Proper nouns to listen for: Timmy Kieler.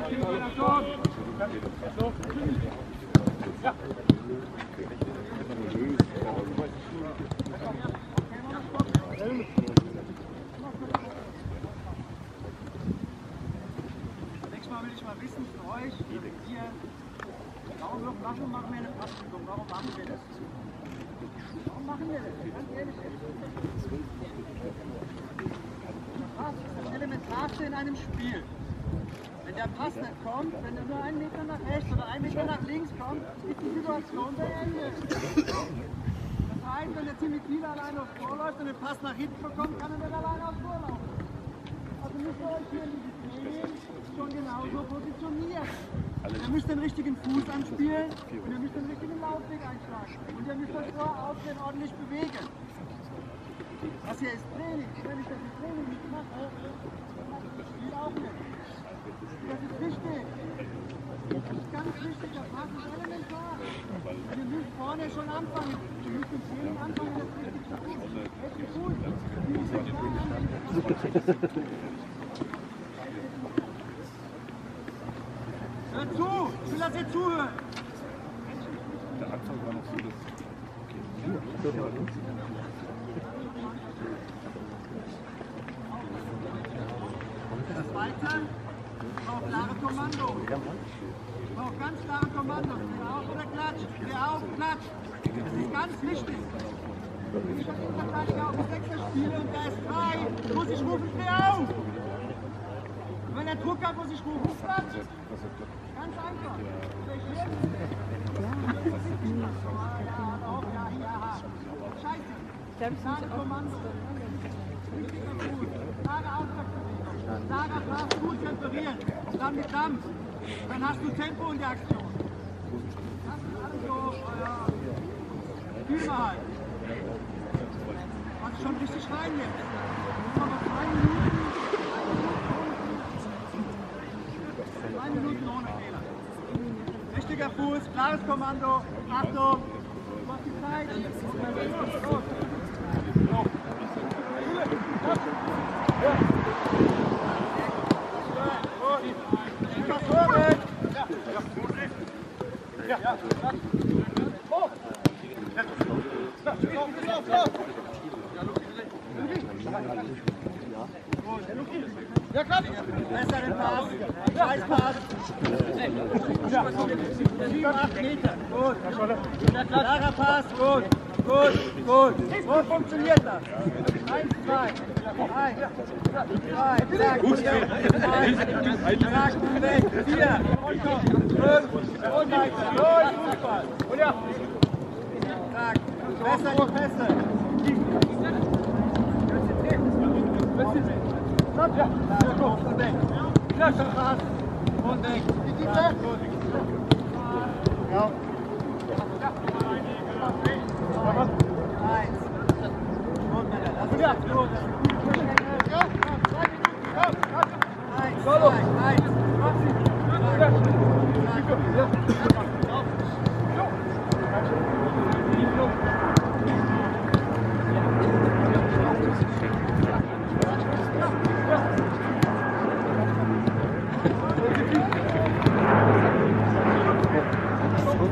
Nächstes Mal will ich mal wissen für euch, wie ihr, warum machen wir eine Passprüfung, warum machen wir das? Warum machen wir das? Ganz ehrlich jetzt. Das ist das Elementarste in einem Spiel. Wenn der Pass nicht kommt, wenn er nur einen Meter nach rechts oder einen Meter nach links kommt, ist die Situation beendet. Das heißt, wenn der Timmy Kieler alleine aufs Tor läuft und den Pass nach hinten bekommt, kann er nicht alleine aufs Tor laufen. Also müsst ihr euch hier in diesem Spiel schon genauso positionieren. Ihr müsst den richtigen Fuß anspielen und ihr müsst den richtigen Laufweg einschlagen. Und ihr müsst das Tor aufstehen, ordentlich bewegen. Das hier ist Training. Wenn ich das im Training nicht mache, mache ich das Spiel auch nicht. Das ist wichtig. Das ist ganz wichtig, das Pass ist elementar. Ihr müsst vorne schon anfangen. Ihr müsst im Training anfangen, das richtig zu tun. Das ist gut. Ihr müsst das Tor anfangen. Hör zu! Ich will, dass ihr zuhört! Der Anfang war noch so, dass... Das Weiter. Ich brauche klare Kommando. Ich brauche ganz klare Kommando. Steh auf oder klatsch! Steh auf, klatsch! Das ist ganz wichtig! Wenn ich als Innenverteidiger auf den Sechser spiele und der ist frei, muss ich rufen, steh auf! Wenn der Druck hat, muss ich rufen, klatsch! Ganz einfach. Scheiße. Klare Kommando. Klare Auftragsbewegung. Klarer Pass, gut temperieren. Dann mit Dampf. Dann hast du Tempo in der Aktion. Das ist alles so euer Überhalt. Kannst schon richtig rein jetzt. Nur noch 2 Minuten. 2 Minuten ohne Fehler. Richtiger Fuß, klares Kommando. Achtung! Du hast die Zeit. Los, los. Ja, klar! Besser den Pass! Scheiß Pass! 7, 8 Meter! Gut! Klarer Pass! Gut! Gut! Gut! Wo funktioniert das? 1, 2, 3, 4, 5 und weiter! Los, Fußball! Und ja! Besser die Pässe! Ja, komm, und weg. Ja, schon raus. Und weg. Wie geht's da? Ja. 1. Und wieder. Das ist ja. Ja, 2 Minuten. Ja, 1.